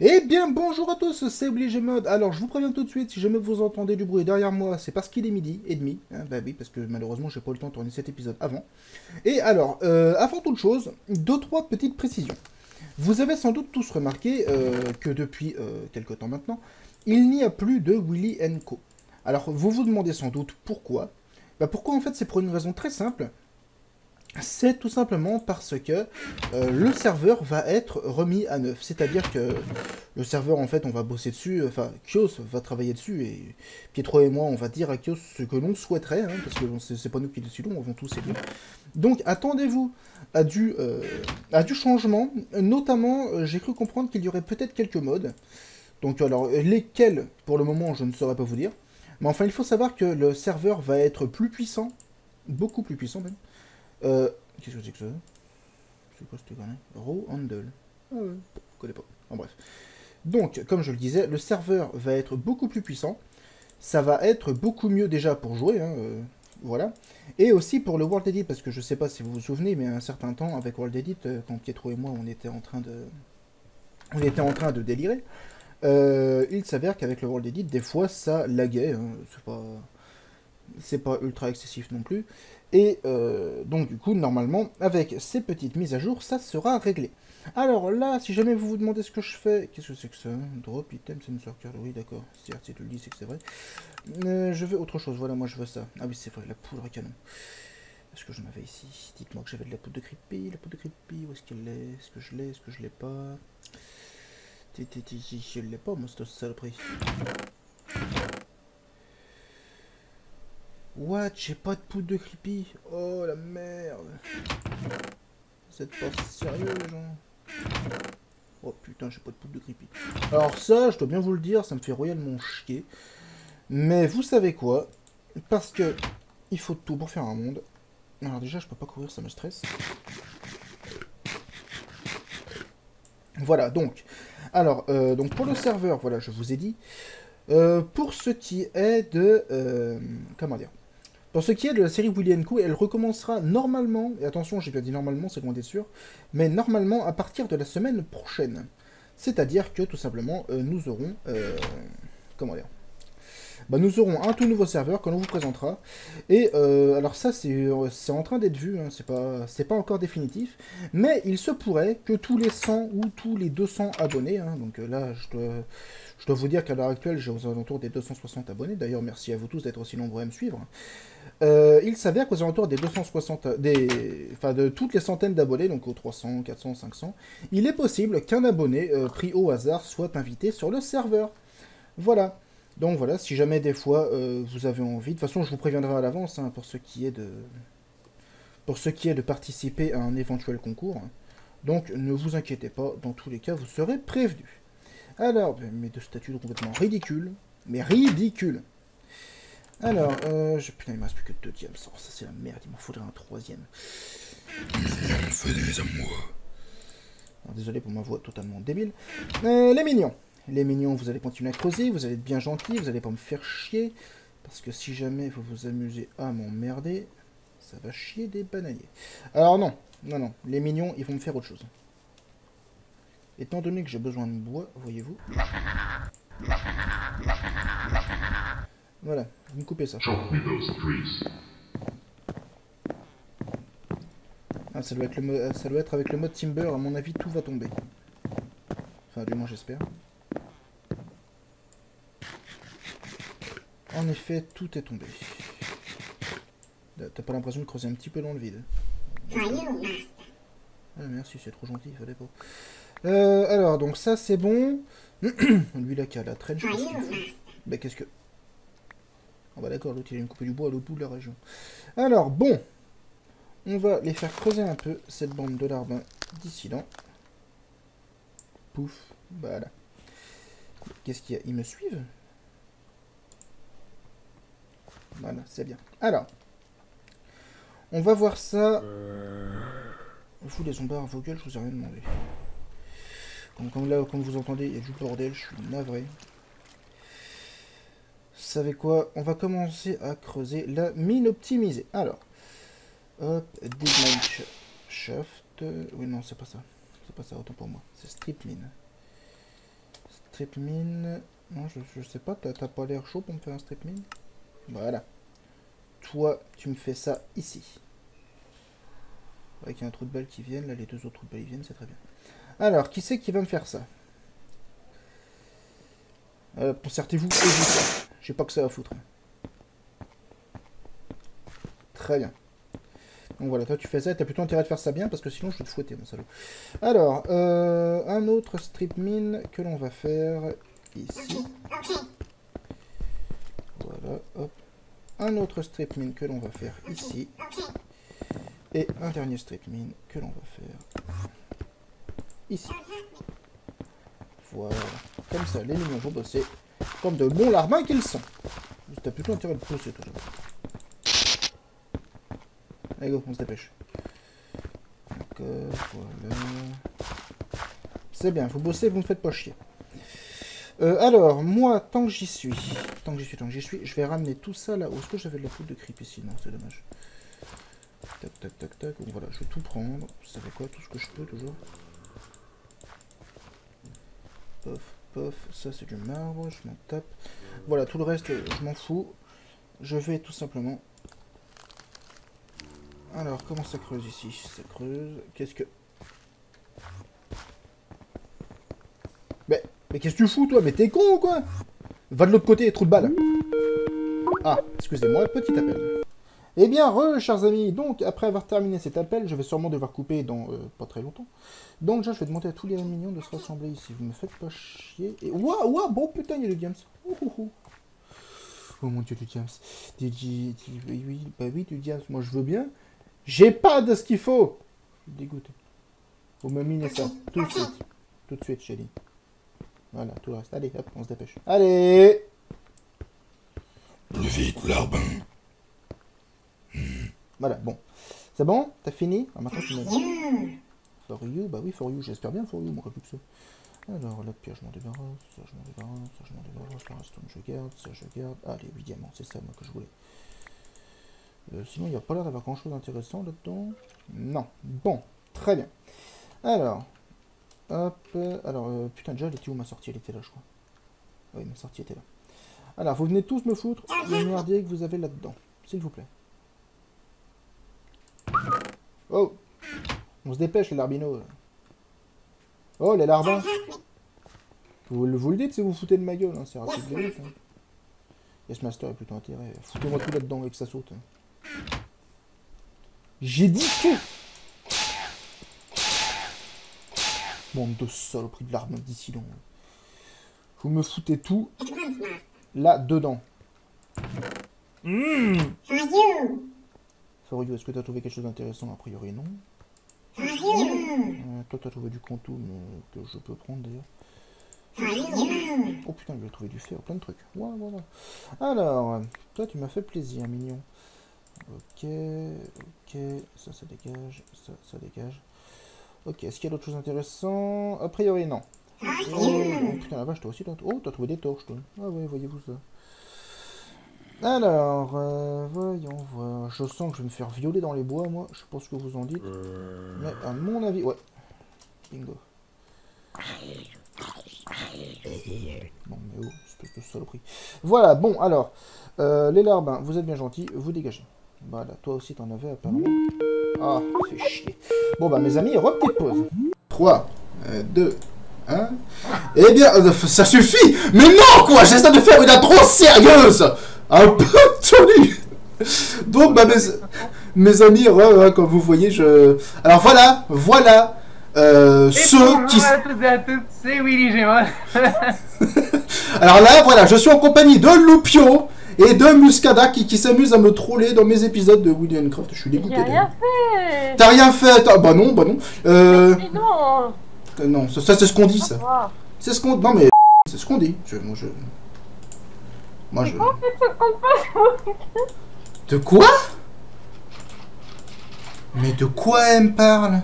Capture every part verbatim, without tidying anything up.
Eh bien bonjour à tous, c'est Obligé Mod. Alors je vous préviens tout de suite, si jamais vous entendez du bruit derrière moi, c'est parce qu'il est midi et demi. Hein, bah oui, parce que malheureusement j'ai pas eu le temps de tourner cet épisode avant. Et alors, euh, avant toute chose, deux trois petites précisions. Vous avez sans doute tous remarqué euh, que depuis euh, quelques temps maintenant, il n'y a plus de Willy and Co. Alors vous vous demandez sans doute pourquoi. Bah pourquoi en fait c'est pour une raison très simple. C'est tout simplement parce que euh, le serveur va être remis à neuf. C'est-à-dire que le serveur, en fait, on va bosser dessus. Enfin, Kios va travailler dessus. Et Pietro et moi, on va dire à Kios ce que l'on souhaiterait. Hein, parce que c'est pas nous qui décidons, avant tout, c'est lui. Donc, attendez-vous à, euh, à du changement. Notamment, euh, j'ai cru comprendre qu'il y aurait peut-être quelques mods. Donc, alors, lesquels, pour le moment, je ne saurais pas vous dire. Mais enfin, il faut savoir que le serveur va être plus puissant. Beaucoup plus puissant, même. Euh, qu'est-ce que c'est que ça? C'est quoi cette connerie? Raw handle. Ah ouais. Je connais pas. En bref. Donc, comme je le disais, le serveur va être beaucoup plus puissant. Ça va être beaucoup mieux déjà pour jouer. Hein, euh, voilà. Et aussi pour le World Edit, parce que je sais pas si vous vous souvenez, mais un certain temps, avec World Edit, quand Pietro et moi, on était en train de, on était en train de délirer, euh, il s'avère qu'avec le World Edit, des fois, ça laguait. Hein. C'est pas... c'est pas ultra excessif non plus. Et euh, donc du coup, normalement, avec ces petites mises à jour, ça sera réglé. Alors là, si jamais vous vous demandez ce que je fais... Qu'est-ce que c'est que ça? Drop item sensor card, oui d'accord. Certes, si tu le dis, c'est que c'est vrai. Euh, je veux autre chose, voilà, moi je veux ça. Ah oui, c'est vrai, la poudre à canon. Est-ce que j'en avais ici? Dites-moi que j'avais de la poudre de creepy. La poudre de creepy, où est-ce qu'elle est? Est-ce que je l'ai? Est-ce que je l'ai pas? Je l'ai pas, moi, cette saloperie. What? J'ai pas de poudre de creepy. Oh la merde. Vous êtes pas sérieux les gens. Oh putain, j'ai pas de poudre de creepy. Alors ça, je dois bien vous le dire, ça me fait royalement chier. Mais vous savez quoi? Parce que il faut tout pour faire un monde. Alors déjà, je peux pas courir, ça me stresse. Voilà, donc. Alors, euh, donc pour le serveur, voilà, je vous ai dit. Euh, pour ce qui est de... Euh, comment dire? Pour ce qui est de la série Willy and Co, elle recommencera normalement, et attention, j'ai bien dit normalement, c'est qu'on est sûr, mais normalement à partir de la semaine prochaine. C'est-à-dire que, tout simplement, euh, nous aurons... Euh, comment dire bah, nous aurons un tout nouveau serveur que l'on vous présentera. Et, euh, alors ça, c'est euh, en train d'être vu, hein, c'est pas, pas encore définitif, mais il se pourrait que tous les cent ou tous les deux cents abonnés, hein, donc euh, là, je dois, je dois vous dire qu'à l'heure actuelle, j'ai aux alentours des deux cent soixante abonnés, d'ailleurs, merci à vous tous d'être aussi nombreux à me suivre. Euh, il s'avère qu'aux alentours des deux cent soixante, des, enfin de toutes les centaines d'abonnés, donc aux trois cents, quatre cents, cinq cents, il est possible qu'un abonné euh, pris au hasard soit invité sur le serveur. Voilà. Donc voilà, si jamais des fois euh, vous avez envie, de toute façon je vous préviendrai à l'avance hein, pour ce qui est de pour ce qui est de participer à un éventuel concours. Donc ne vous inquiétez pas, dans tous les cas vous serez prévenus. Alors, mes deux statues sont complètement ridicules, mais ridicules. Alors, euh, je... putain il me reste plus que deux diamants, ça c'est la merde, il m'en faudrait un troisième. Venez à moi. Alors, désolé pour ma voix totalement débile. Euh, les mignons. Les mignons, vous allez continuer à creuser, vous allez être bien gentils, vous allez pas me faire chier. Parce que si jamais vous vous amusez à m'emmerder, ça va chier des bananiers. Alors non, non, non, les mignons, ils vont me faire autre chose. Étant donné que j'ai besoin de bois, voyez-vous. Voilà, vous me coupez ça. Ah, ça doit être le ça doit être avec le mode Timber, à mon avis, tout va tomber. Enfin, du moins, j'espère. En effet, tout est tombé. T'as pas l'impression de creuser un petit peu dans le vide? Ah, merci, c'est trop gentil, il fallait pas. Euh, alors, donc ça, c'est bon. Lui, là, qui a la traîne, je pense qu'il... Bah, qu'est-ce que... Ah bah d'accord, l'autre, il vient me couper du bois à l'autre bout de la région. Alors, bon. On va les faire creuser un peu, cette bande de larbins dissidents. Pouf, voilà. Qu'est-ce qu'il y a? Ils me suivent? Voilà, c'est bien. Alors, on va voir ça. Vous les zombards, vos gueules, je vous ai rien demandé. Donc, comme là, comme vous entendez, il y a du bordel, je suis navré. Vous savez quoi? On va commencer à creuser la mine optimisée. Alors, hop, dig mine shaft. Oui, non, c'est pas ça. C'est pas ça, autant pour moi. C'est strip mine. strip mine. Non, je, je sais pas, t'as pas l'air chaud pour me faire un strip mine? Voilà. Toi, tu me fais ça ici. Avec un trou de balle qui vienne, là les deux autres trous de balle viennent, c'est très bien. Alors, qui c'est qui va me faire ça? euh, Concertez-vous, j'ai pas que ça à foutre. Très bien. Donc voilà, toi tu fais ça, t'as plutôt intérêt de faire ça bien parce que sinon je vais te fouetter, mon salaud. Alors, euh, un autre strip mine que l'on va faire ici. Voilà, hop. Un autre strip mine que l'on va faire ici. Et un dernier strip mine que l'on va faire ici. Voilà. Comme ça, les mignons vont bosser comme de bons larbins qu'ils sont. T'as plutôt intérêt de pousser tout ça. Allez go, on se dépêche. D'accord, voilà. C'est bien, vous bossez, vous me faites pas chier. Euh, alors, moi, tant que j'y suis, tant que j'y suis, tant que j'y suis, je vais ramener tout ça là. Où est-ce que j'avais de la poudre de creep ici? Non, c'est dommage. Tac, tac, tac, tac. Donc voilà, je vais tout prendre. Vous savez quoi? Tout ce que je peux, toujours. Pof, pof. Ça, c'est du marbre. Je m'en tape. Voilà, tout le reste, je m'en fous. Je vais tout simplement... Alors, comment ça creuse ici? Ça creuse. Qu'est-ce que... Mais, mais qu'est-ce que tu fous, toi? Mais t'es con ou quoi? Va de l'autre côté, trou de balle. Ah, excusez-moi, petit appel. Eh bien, re, chers amis, donc, après avoir terminé cet appel, je vais sûrement devoir couper dans euh, pas très longtemps. Donc, déjà, je vais demander à tous les mignons de se rassembler ici. Vous me faites pas chier. Et... Ouah, ouah, bon, putain, il y a du James. Oh, oh, oh. Oh mon dieu, du James. Du, du, du, oui, oui, bah oui, du James. Moi, je veux bien. J'ai pas de ce qu'il faut. Je suis dégoûté. Vous me minez ça. Tout de suite. Tout de suite, chérie. Voilà, tout le reste. Allez, hop, on se dépêche. Allez. Plus vite, l'arbin. Voilà, bon. C'est bon? T'as fini? Alors maintenant, tu m'as dit. For you? Bah oui, for you. J'espère bien for you, mon plus que ça. Alors, la pierre, je m'en débarrasse. Ça, je m'en débarrasse. Ça, je m'en débarrasse. La redstone, je garde. Ça, je garde. Ah, les huit diamants, c'est ça, moi, que je voulais. Euh, sinon, il n'y a pas l'air d'avoir grand-chose d'intéressant là-dedans. Non. Bon. Très bien. Alors. Hop. Alors, euh, putain, déjà, elle était où ma sortie? Elle était là, je crois. Oui, ma sortie était là. Alors, vous venez tous me foutre les merdiers que vous avez là-dedans. S'il vous plaît. Oh, on se dépêche les larbinos. Oh les larbins. Vous, vous le dites si vous, vous foutez de ma gueule, hein, c'est rapide de minutes, hein. Yes Master est plutôt intérêt. Foutez-moi tout là-dedans et que ça saute. J'ai dit que... Bande de saloperie de larbins d'ici long. Vous me foutez tout là-dedans. Mmh. Est-ce que tu as trouvé quelque chose d'intéressant? A priori, non. Euh, toi, tu as trouvé du contour que je peux prendre d'ailleurs. Oh putain, il a trouvé du fer, plein de trucs. Ouais, ouais, ouais. Alors, toi, tu m'as fait plaisir, mignon. Ok, ok, ça, ça dégage, ça, ça dégage. Ok, est-ce qu'il y a d'autres choses intéressantes? A priori, non. Oh, oh putain, la vache, toi aussi, t'as oh, t'as trouvé des torches, toi. Ah ouais, voyez-vous ça. Alors, euh, voyons voir. Je sens que je vais me faire violer dans les bois, moi. Je pense que vous en dites. Mais à mon avis, ouais. Bingo. Bon, mais oh, espèce de saloperie. Voilà, bon, alors. Euh, les larbins, vous êtes bien gentils, vous dégagez. Voilà, toi aussi, t'en avais apparemment. Ah, fait chier. Bon, bah, mes amis, repetite pause. trois, deux, un. Eh bien, ça suffit! Mais non, quoi! J'essaie de faire une intro sérieuse! Un peu tendu. Donc bah, mes, mes amis, ouais, ouais, comme vous voyez, je... Alors voilà, voilà euh, ceux qui... à tous et à toutes, c'est Willy Gmod. Alors là, voilà, je suis en compagnie de Loupio et de Muscada qui, qui s'amuse à me troller dans mes épisodes de Willy and Craft. Je suis dégoûté. T'as rien fait. T'as rien fait. Bah non, bah non. Euh... Mais non. Euh, non, ça, ça c'est ce qu'on dit, ça. Oh. C'est ce qu'on... Non mais... C'est ce qu'on dit. Je... Moi, je... Moi, je... De quoi? Mais de quoi elle me parle?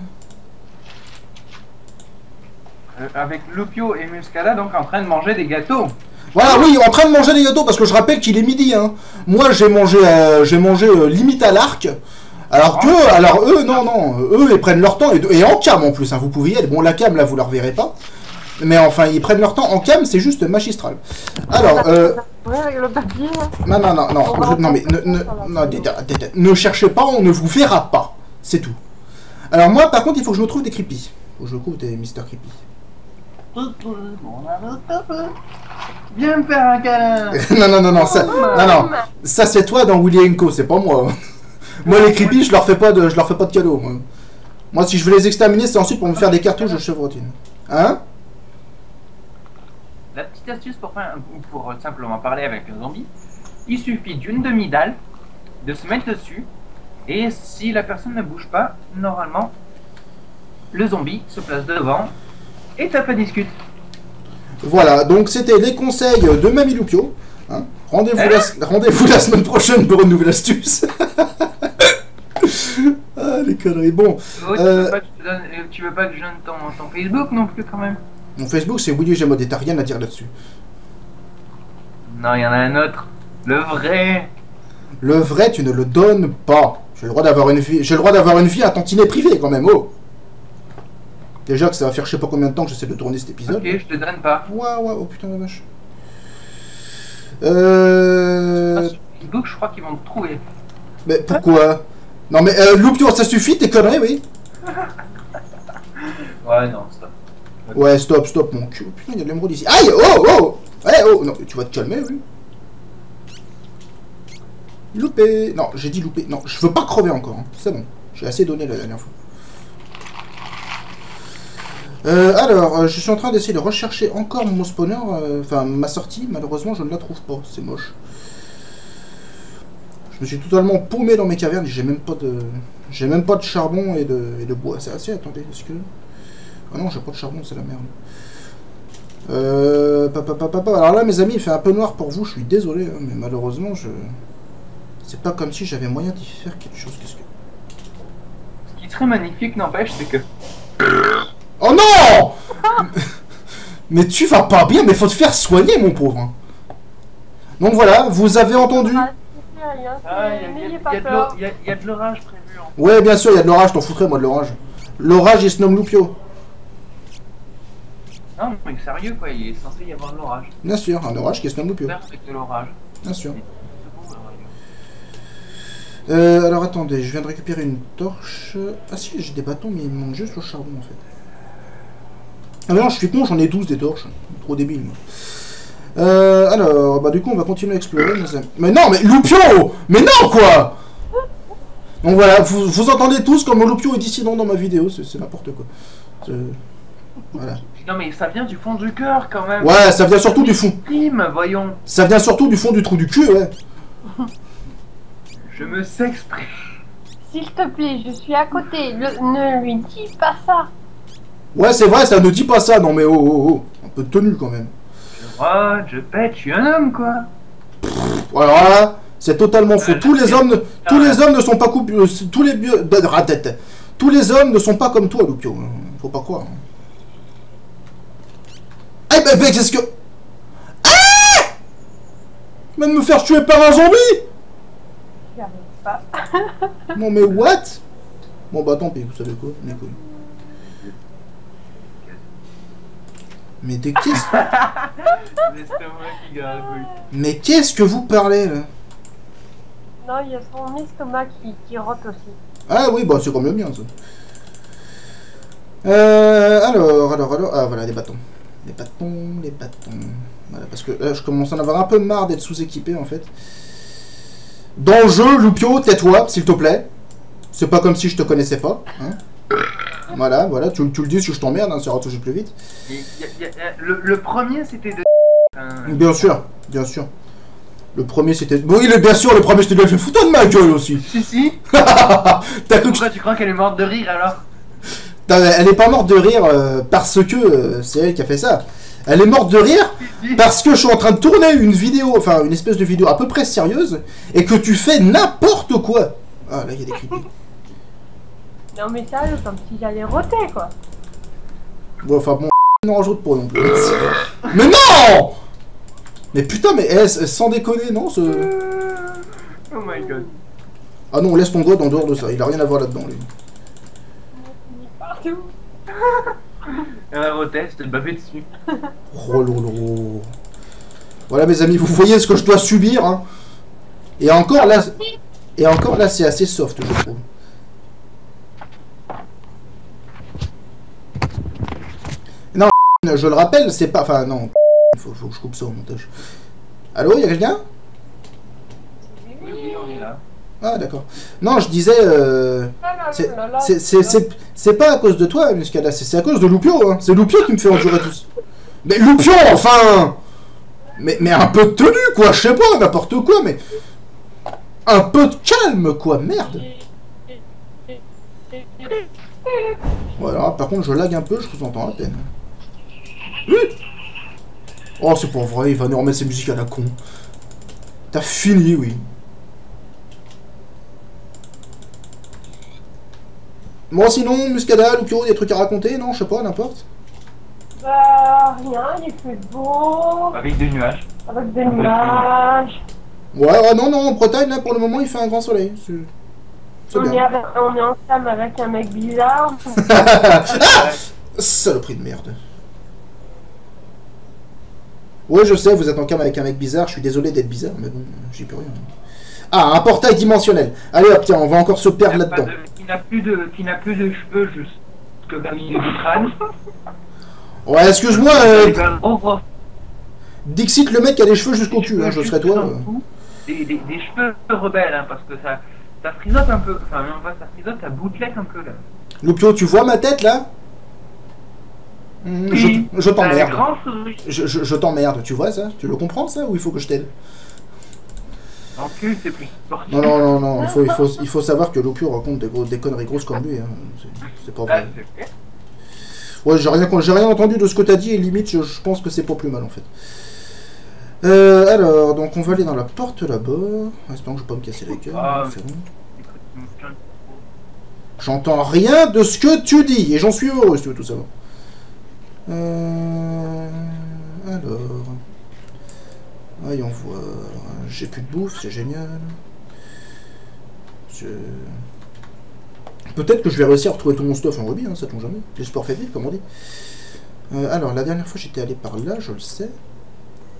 euh, Avec Loupio et Muscada, donc en train de manger des gâteaux. Voilà, oui, en train de manger des gâteaux, parce que je rappelle qu'il est midi, hein. Moi, j'ai mangé, euh, j'ai mangé euh, limite à l'arc. Alors que, oh, alors eux, non, non, eux, ils prennent leur temps, et, et en cam en plus, hein, vous pouvez y aller. Bon, la cam, là, vous la reverrez pas. Mais enfin, ils prennent leur temps en cam, c'est juste magistral. Alors, euh... le papier. Non, non, non, non, je... non mais ne, ne... Non, ne cherchez pas, on ne vous verra pas. C'est tout. Alors moi, par contre, il faut que je retrouve des creepy. Il faut que je retrouve des Mister Creepy. Viens me faire un câlin. Non, non, non, non, ça, non, non. Ça c'est toi dans Willy and Co, c'est pas moi. Moi, les creepy, je leur fais pas de, je leur fais pas de cadeau. Moi, moi si je veux les exterminer, c'est ensuite pour me faire des cartouches de chevrotine. Hein? La petite astuce pour, faire, pour simplement parler avec un zombie, il suffit d'une demi-dalle, de se mettre dessus, et si la personne ne bouge pas, normalement, le zombie se place devant, et t'as pas discute. Voilà, donc c'était les conseils de Mamie Loupio. Hein. Rendez-vous euh... la, rendez-vous la semaine prochaine pour une nouvelle astuce. Ah, les conneries. Bon. Oh, tu, euh... veux pas que je donne, tu veux pas que je donne ton, ton Facebook non plus quand même? Mon Facebook, c'est Willy Gmod, et t'as rien à dire là-dessus. Non, il y en a un autre. Le vrai. Le vrai, tu ne le donnes pas. J'ai le droit d'avoir une vie. J'ai le droit d'avoir une vie à tantinet privé, quand même. Oh. Déjà que ça va faire je sais pas combien de temps que j'essaie de tourner cet épisode. Ok, je te donne pas. Waouh, waouh, oh putain la vache. Euh... Sur Facebook, je crois qu'ils vont te trouver. Mais pourquoi? Non mais, euh, Loupio, ça suffit, t'es conneries, oui. Ouais, non, stop. Ouais, stop, stop, mon cul. Putain, il y a de l'émeraude ici. Aïe, oh, oh. Allez, oh, non, tu vas te calmer, oui. Loupé. Non, j'ai dit loupé. Non, je veux pas crever encore, hein. C'est bon. J'ai assez donné la dernière fois. Euh, alors, euh, je suis en train d'essayer de rechercher encore mon spawner, enfin euh, ma sortie, malheureusement je ne la trouve pas, c'est moche. Je me suis totalement paumé dans mes cavernes, j'ai même pas de. J'ai même pas de charbon et de, et de bois. C'est assez, attendez, est-ce que. Ah non, j'ai pas de charbon, c'est la merde. Euh. Papa, papa, papa. Alors là mes amis, il fait un peu noir pour vous, je suis désolé, hein, mais malheureusement je. C'est pas comme si j'avais moyen d'y faire quelque chose, qu'est-ce que. Ce qui serait magnifique, n'empêche, c'est que. Oh non! Mais tu vas pas bien, mais faut te faire soigner, mon pauvre. Donc voilà, vous avez entendu. Il y a de l'orage prévu. Ouais, bien sûr, il y a de l'orage, t'en foutrais, moi, de l'orage. L'orage, il se nomme Loupio. Non, mais sérieux, quoi, il est censé y avoir de l'orage. Bien sûr, un orage qui se nomme Loupio. Avec de l'orage. Bien sûr. Euh, alors attendez, je viens de récupérer une torche. Ah si, j'ai des bâtons, mais il me manque juste le charbon, en fait. Ah non, je suis con, j'en ai douze des torches. Trop débile. Euh, alors, bah du coup, on va continuer à explorer. Mais, mais non, mais Loupio! Mais non, quoi! Donc voilà, vous, vous entendez tous comme Loupio est dissident dans ma vidéo, c'est n'importe quoi. Voilà. Non mais ça vient du fond du cœur, quand même. Ouais, ça vient surtout du fond. Prime, voyons. Ça vient surtout du fond du trou du cul, ouais. Je me s'exprime. S'il te plaît, je suis à côté. Le, ne lui dis pas ça. Ouais, c'est vrai, ça ne dit pas ça. Non, mais oh, oh, oh. Un peu de tenue, quand même. Je rode, je pète, je suis un homme, quoi. Pff, alors là, c'est totalement faux. Tous les hommes, tous les hommes ne sont pas coupés. Tous les bio... Tous les hommes ne sont pas comme toi, Loupio. Faut pas croire. Eh ben, ben qu'est-ce que... Ah! Même me faire tuer par un zombie? J'y arrive pas. Non, mais what? Bon, bah, tant pis, vous savez quoi? Mais quoi. Mais de qu'est-ce qui... Mais qu'est-ce que vous parlez là? Non, il y a son estomac qui, qui rote aussi. Ah oui, bah c'est comme le mien ça. Euh, alors, alors, alors... Ah voilà, des bâtons. Des bâtons, des bâtons... Voilà, parce que là je commence à en avoir un peu marre d'être sous-équipé en fait. Dans le jeu, Loupio, tais-toi, s'il te plaît. C'est pas comme si je te connaissais pas, hein. Voilà, voilà, tu, tu le dis si je t'emmerde, hein, ça ira toujours plus vite. Y a, y a, le, le premier c'était de... Euh... Bien sûr, bien sûr. Le premier c'était... Oui, le, bien sûr, le premier c'était de... Je foutais de ma gueule aussi. Si, si. T'as cru que... Pourquoi tu crois qu'elle est morte de rire alors? Elle est pas morte de rire euh, parce que euh, c'est elle qui a fait ça. Elle est morte de rire parce que je suis en train de tourner une vidéo, enfin une espèce de vidéo à peu près sérieuse, et que tu fais n'importe quoi. Ah, là il y a des creepy. Non mais sérieux, comme si j'allais roter quoi. Bon enfin bon, n'en rajoute pas non plus. Mais non! Mais putain mais eh, sans déconner non ce... Oh my god. Ah non, laisse ton god en dehors de ça, il a rien à voir là-dedans lui. Il est partout. un hôtel, c'était le bavé dessus. Oh lolo. Voilà mes amis, vous voyez ce que je dois subir. Hein. Et encore là, et encore là, c'est assez soft, je trouve. Non, je le rappelle, c'est pas. Enfin non, il faut, faut que je coupe ça au montage. Allô, y'a quelqu'un? Oui, oui, on est là. Ah d'accord. Non, je disais, euh, c'est pas à cause de toi, Muscada, c'est à cause de Loupio. Hein. C'est Loupio qui me fait endurer tous. Mais Loupio, enfin, mais, mais un peu de tenue, quoi, je sais pas, n'importe quoi, mais un peu de calme, quoi, merde. Voilà, par contre, je lag un peu, je vous entends à peine. Oh, c'est pas vrai, il va nous remettre ses musiques à la con. T'as fini, oui. Bon, sinon, Muscada, Loupio, des trucs à raconter, non, je sais pas, n'importe. Bah, rien, il fait beau. Avec des nuages. Avec des nuages. Ouais, ouais, non, non, en Bretagne, là, pour le moment, il fait un grand soleil. C'est... c'est on, bien. Est avec, on est en flamme avec un mec bizarre. Ah saloperie de merde. Ouais, je sais, vous êtes en cam avec un mec bizarre, je suis désolé d'être bizarre, mais bon, j'y peux rien. Ah, un portail dimensionnel. Allez, hop, tiens, on va encore se perdre là-dedans. Qui n'a plus de, qui n'a plus de cheveux juste que d'un milieu du crâne. Ouais, excuse-moi. Euh, Dixit, le mec qui a des cheveux jusqu'au cul, hein, je serais toi. Euh... Des, des, des cheveux rebelles, hein, parce que ça, ça frisote un peu. Enfin, on va, ça frisote, ça boutelette un peu là. Loupio, tu vois ma tête là? Mmh, je je t'emmerde. Je, je, je t'emmerde, tu vois ça? Tu le comprends ça ou il faut que je t'aide? En cul, c'est plus sportif. Non, non, non, non. Il, faut, il, faut, il faut savoir que Loupio raconte des, gros, des conneries grosses comme lui. Hein. C'est pas vrai. Ouais, j'ai rien, rien entendu de ce que t'as dit et limite, je, je pense que c'est pas plus mal en fait. Euh, alors, donc on va aller dans la porte là-bas. Espérons que je vais pas me casser la gueule. Ah, c'est bon. J'entends rien de ce que tu dis et j'en suis heureux si tu veux tout savoir. Euh, alors. Voyons voir. J'ai plus de bouffe, c'est génial. Je... Peut-être que je vais réussir à retrouver tout mon stuff en rubis, hein, ça tombe jamais. Le sport fait vivre, comme on dit. Euh, alors, la dernière fois, j'étais allé par là, je le sais.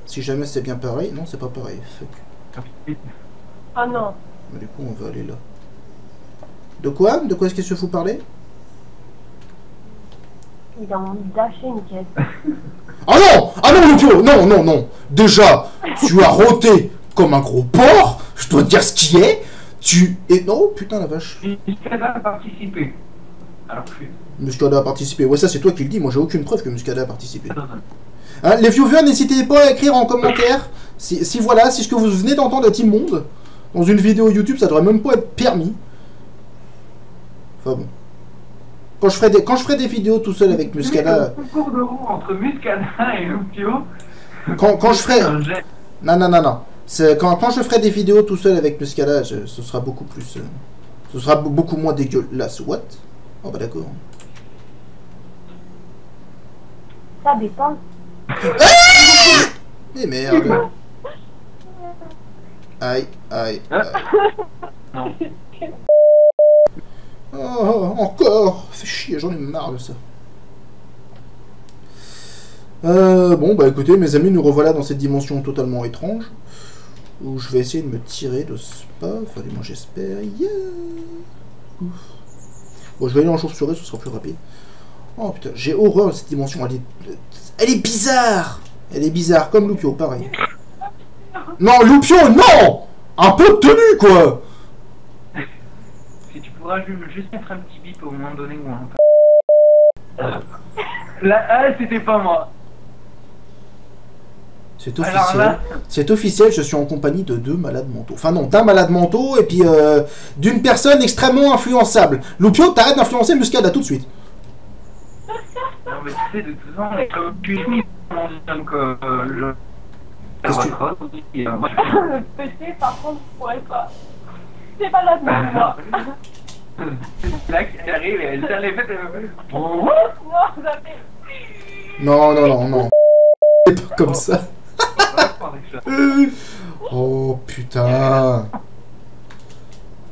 Si jamais c'est bien pareil... Non, c'est pas pareil. Fuck. Ah non. Mais du coup, on va aller là. De quoi? De quoi est-ce qu'il se fout parler? Il a envie d'acheter une caisse. Ah non! Ah non, Loupio! Non, non, non! Déjà, tu as roté comme un gros porc, je dois te dire ce qui est, tu... Et non, putain la vache. Muscada a participé. Alors que... Muscada a participé, ouais ça c'est toi qui le dis, moi j'ai aucune preuve que Muscada a participé. Hein, les viewers, n'hésitez pas à écrire en commentaire, si, si voilà, si ce que vous venez d'entendre est immonde, dans une vidéo YouTube, ça devrait même pas être permis. Enfin bon. Quand je ferai des, quand je ferai des vidéos tout seul avec Muscada... Un concours de roue entre Muscada et Loupio. Quand, quand je ferai... Non, non, non, non. Quand, quand je ferai des vidéos tout seul avec Muscada, je, ce sera beaucoup plus... Euh, ce sera beaucoup moins dégueulasse. What? Oh bah d'accord. Ça dépend. Ah mais merde. Aïe, aïe, aïe. Non. Oh, encore. Fais chier, j'en ai marre de ça. Euh, bon bah écoutez mes amis, nous revoilà dans cette dimension totalement étrange. Où je vais essayer de me tirer de ce pas. Enfin, du moins, j'espère. Yeah. Ouf. Bon, je vais aller en chauve-souris, ce sera plus rapide. Oh putain, j'ai horreur de cette dimension. Elle est... Elle est bizarre. Elle est bizarre, comme Loupio, pareil. Non, Loupio, non. Un peu de tenue, quoi. Si tu pourras juste mettre un petit bip au moment donné ou un... Là, ah, c'était pas moi. C'est officiel. C'est officiel, je suis en compagnie de deux malades mentaux. Enfin non, d'un malade mentaux et puis euh, d'une personne extrêmement influençable. Loupio, t'arrêtes d'influencer Muscada tout de suite. Non mais tu sais, de toute façon, comme tu es mis dans le... Qu'est-ce que tu... Le pété, par contre, je pourrais pas. C'est malade mental. Là, elle arrive et elle tient les fêtes. Non, non, non, non, non. C'est pas comme ça. Oh putain.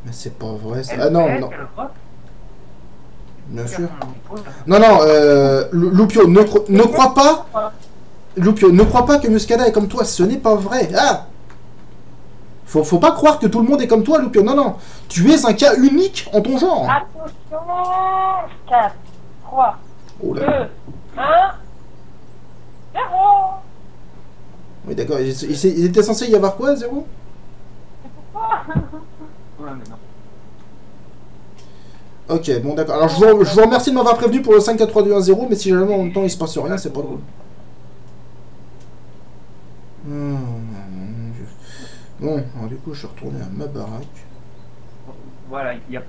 Mais c'est pas vrai ça. Ah non, non. Bien sûr. Non, non, euh, Loupio, ne, cro ne crois pas. Loupio, ne crois pas que Muscada est comme toi. Ce n'est pas vrai. Ah, faut, faut pas croire que tout le monde est comme toi, Loupio. Non, non. Tu es un cas unique en ton genre. Attention. quatre, trois, deux, un. zéro. Oui, d'accord. Il, il, il était censé y avoir quoi, zéro? Ok, bon, d'accord. Alors, je vous, je vous remercie de m'avoir prévenu pour le cinq, quatre, trois, deux, un, zéro, mais si jamais en même temps il se passe rien, c'est pas drôle. Mmh, bon, alors, du coup, je suis retourné à ma baraque. Voilà, il y a.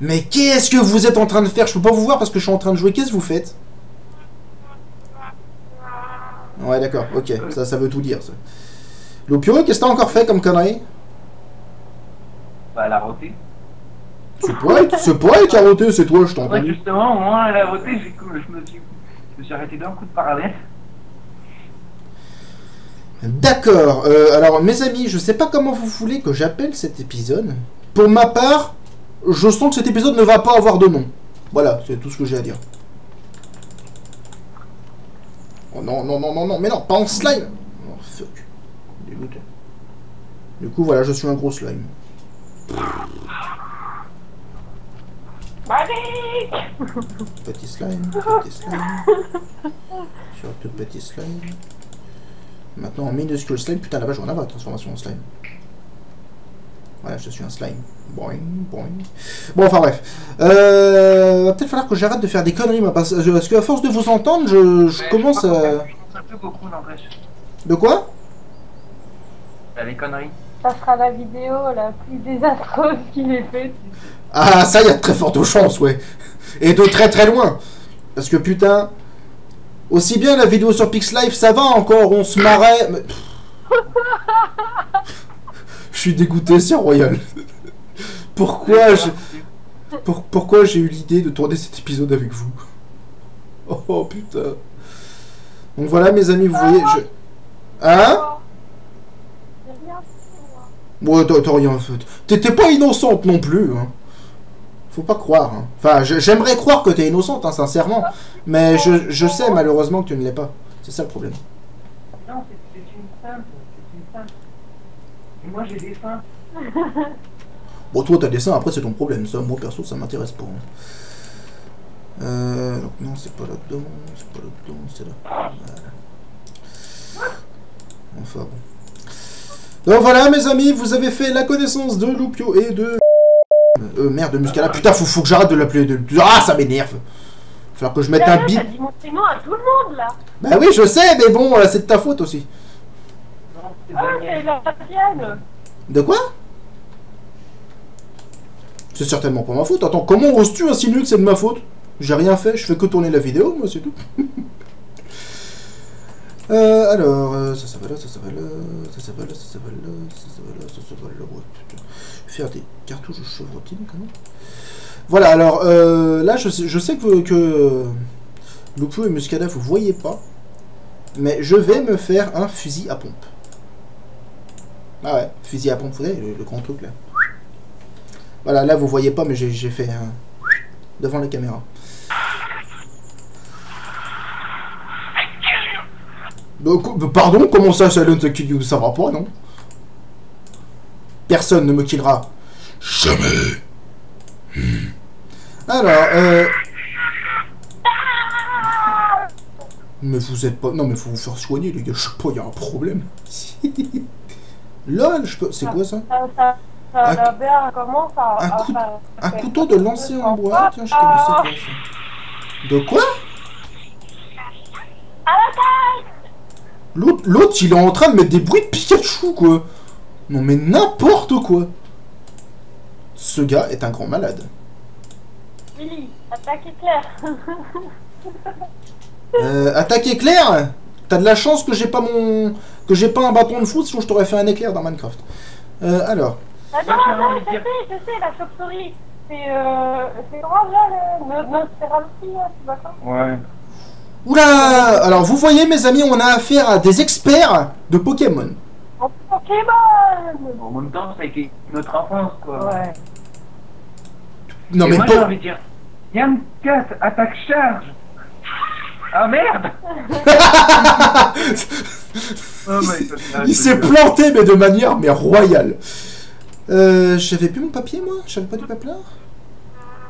Mais qu'est-ce que vous êtes en train de faire? Je peux pas vous voir parce que je suis en train de jouer. Qu'est-ce que vous faites? Ouais, d'accord, ok, ça, ça veut tout dire, ça. Loupio, qu'est-ce que t'as encore fait comme connerie? Bah, elle a roté. C'est toi, c'est toi qui a roté, c'est toi, je t'entends. Ouais, justement, au moment où elle a roté, je me suis, je me suis arrêté d'un coup de parallèle. D'accord, euh, alors mes amis, je sais pas comment vous voulez que j'appelle cet épisode. Pour ma part, je sens que cet épisode ne va pas avoir de nom. Voilà, c'est tout ce que j'ai à dire. Oh non, non, non, non, non, mais non, pas en slime. Oh fuck, dégoûté. Du coup, voilà, je suis un gros slime. Petit slime, petit slime. Sur tout petit slime. Maintenant en minuscule slime. Putain là-bas je en avais transformation en slime. Voilà, je suis un slime. Boing, boing. Bon enfin bref. Euh, va peut-être falloir que j'arrête de faire des conneries moi, parce que à force de vous entendre, je, je commence je à. De quoi? Bah les conneries. Ça sera la vidéo la plus désastreuse qu'il ait faite. Ah, ça, il y a de très fortes chances, ouais. Et de très très loin. Parce que putain, aussi bien la vidéo sur Pix Live, ça va encore, on se marrait. Mais... je suis dégoûté, c'est royal. Pourquoi je... Pour, pourquoi j'ai eu l'idée de tourner cet épisode avec vous? Oh putain. Donc voilà, mes amis, vous voyez. Je... Hein? Bon, t'as rien fait. T'étais pas innocente non plus. Hein. Faut pas croire. Hein. Enfin, j'aimerais croire que t'es innocente, hein, sincèrement. Mais je, je sais malheureusement que tu ne l'es pas. C'est ça le problème. Non, c'est une simple. C'est une simple. Et moi, j'ai des seins. Bon, toi, t'as des seins. Après, c'est ton problème. Ça, moi, perso, ça m'intéresse pas. Hein. Euh, donc, non, c'est pas là-dedans. C'est pas là-dedans. C'est là. Voilà. Enfin, bon. Donc voilà mes amis, vous avez fait la connaissance de Loupio et de... Euh merde, Muscada, putain faut, faut que j'arrête de l'appeler... De... Ah ça m'énerve. Faut que je mette un bip... Dit mon prénom à tout le monde là. Bah oui je sais, mais bon, c'est de ta faute aussi. Ah c'est la tienne. De quoi? C'est certainement pas ma faute. Attends, comment oses-tu insinuer que c'est de ma faute? J'ai rien fait, je fais que tourner la vidéo, moi c'est tout. Euh, alors, euh, ça, ça va là, ça, ça va là, ça, ça va là, ça, ça va là, ça, ça va là, ça, ça va là, ouais, putain. Faire des cartouches de chevrotine, quand même. Voilà, alors, euh, là, je sais, je sais que, que Loupio et Muscada, vous voyez pas, mais je vais me faire un fusil à pompe. Ah ouais, fusil à pompe, vous voyez, le, le grand truc, là. Voilà, là, vous voyez pas, mais j'ai fait un... devant la caméra. Pardon, comment ça, ça ne te kill you? Ça va pas, non? Personne ne me killera. Jamais. Hmm. Alors, euh... mais vous êtes pas... Non, mais faut vous faire soigner, les gars. Je sais pas, il y a un problème. Lol, je peux... C'est quoi, ça? Un couteau de lancer en bois. Tiens, je connaissais pas ça. De quoi? À la taille. L'autre, il est en train de mettre des bruits de Pikachu, quoi. Non, mais n'importe quoi. Ce gars est un grand malade. Willy, attaque éclair. euh, attaque éclair? T'as de la chance que j'ai pas mon... que j'ai pas un bâton de foot, sinon je t'aurais fait un éclair dans Minecraft. Euh, alors... Attends, attends, je sais, je sais, la chauve-souris. C'est euh... c'est grave, là, le... Non, c'est ralenti, là, c'est bâton. Ouais. Oula! Alors vous voyez mes amis, on a affaire à des experts de Pokémon. En Pokémon! En même temps, c'est notre enfance, quoi. Ouais. Non, et mais moi, j'ai envie de dire Yamcat, attaque charge. Ah merde. Oh, il il s'est planté, mais de manière mais royale. Euh, j'avais plus mon papier, moi. J'avais pas du papier là.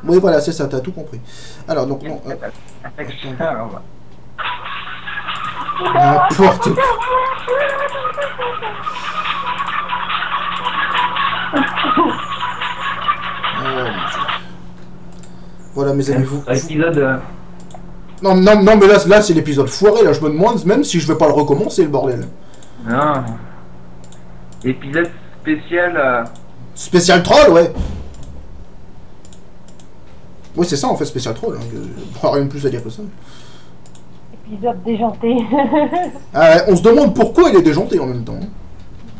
Oui, voilà, c'est ça, t'as tout compris. Alors, donc, non. Euh, N'importe quoi. Euh, voilà, mes amis, vous. Épisode. Non, non, non, mais là, là c'est l'épisode foiré. Là, je me demande même si je vais pas le recommencer, le bordel. Non. Épisode spécial. Euh... Spécial troll, ouais. Oui, c'est ça, en fait, spécial troll. Hein. Pas rien de plus à dire que ça. Épisode déjanté. euh, on se demande pourquoi il est déjanté en même temps.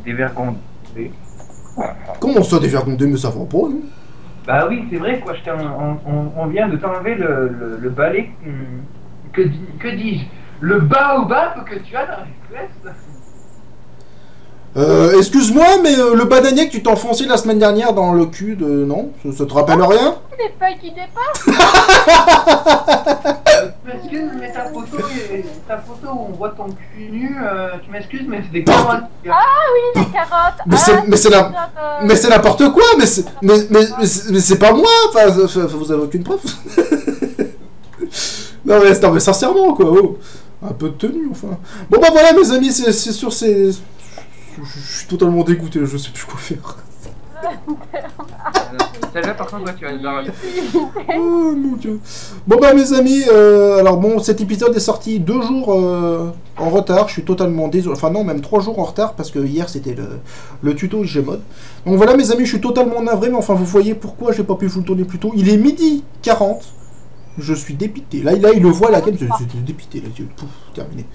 Dévergondé. Comment ça, dévergondé, mais ça va pas, non? Bah oui, c'est vrai, quoi. Je on, on, on vient de t'enlever le, le, le balai. Que, que dis-je? Le baobab que tu as dans les fesses. Euh, excuse-moi, mais euh, le bananier que tu t'enfonçais la semaine dernière dans le cul de... Non, ça, ça te rappelle rien? Les feuilles qui dépassent. euh, Tu m'excuses, mais ta photo, et, ta photo où on voit ton cul nu, euh, tu m'excuses, mais c'est des carottes. Ah oui, des carottes. Mais ah, c'est la... de... n'importe quoi, mais c'est mais, mais, mais pas moi, enfin, vous avez aucune preuve. Non, mais, non mais sincèrement, quoi, oh. Un peu de tenue, enfin. Bon bah voilà, mes amis, c'est sur ces... Je suis totalement dégoûté, je sais plus quoi faire. Celle-là, par contre, tu vas la regarder. Oh mon dieu. Bon, bah, mes amis, euh, alors bon, cet épisode est sorti deux jours euh, en retard. Je suis totalement désolé. Enfin, non, même trois jours en retard parce que hier c'était le, le tuto Obligé Mod. Donc voilà, mes amis, je suis totalement navré, mais enfin, vous voyez pourquoi j'ai pas pu vous le tourner plus tôt. Il est midi quarante. Je suis dépité. Là, là il le voit la game. J'étais dépité. Là, pouf, terminé.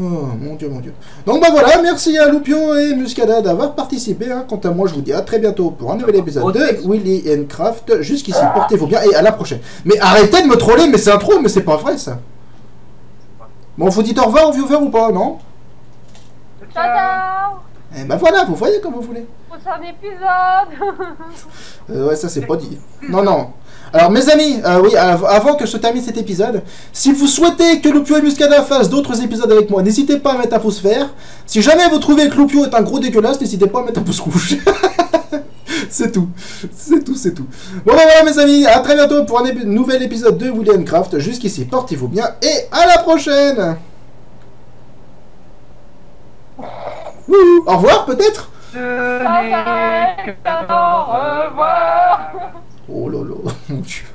Oh mon dieu, mon dieu. Donc bah voilà, merci à Loupio et Muscada d'avoir participé. Hein. Quant à moi, je vous dis à très bientôt pour un nouvel épisode de Willy and Craft. Jusqu'ici, portez-vous bien et à la prochaine. Mais arrêtez de me troller, mais c'est un troll, mais c'est pas vrai ça. Bon, vous dites au revoir aux viewers ou pas, non? Ciao, ciao. Et bah voilà, vous voyez comme vous voulez. Prochain épisode. euh, ouais, ça c'est pas dit. Non, non. Alors mes amis, euh, oui, av avant que se termine cet épisode, si vous souhaitez que Loupio et Muscada fassent d'autres épisodes avec moi, n'hésitez pas à mettre un pouce vert. Si jamais vous trouvez que Loupio est un gros dégueulasse, n'hésitez pas à mettre un pouce rouge. C'est tout, c'est tout, c'est tout. Bon ben voilà mes amis, à très bientôt pour un ép nouvel épisode de Willy and Craft. Jusqu'ici, portez-vous bien et à la prochaine. Wouhou, au revoir peut-être. Je n'ai que t'attends, au revoir. Oh là là, mon dieu.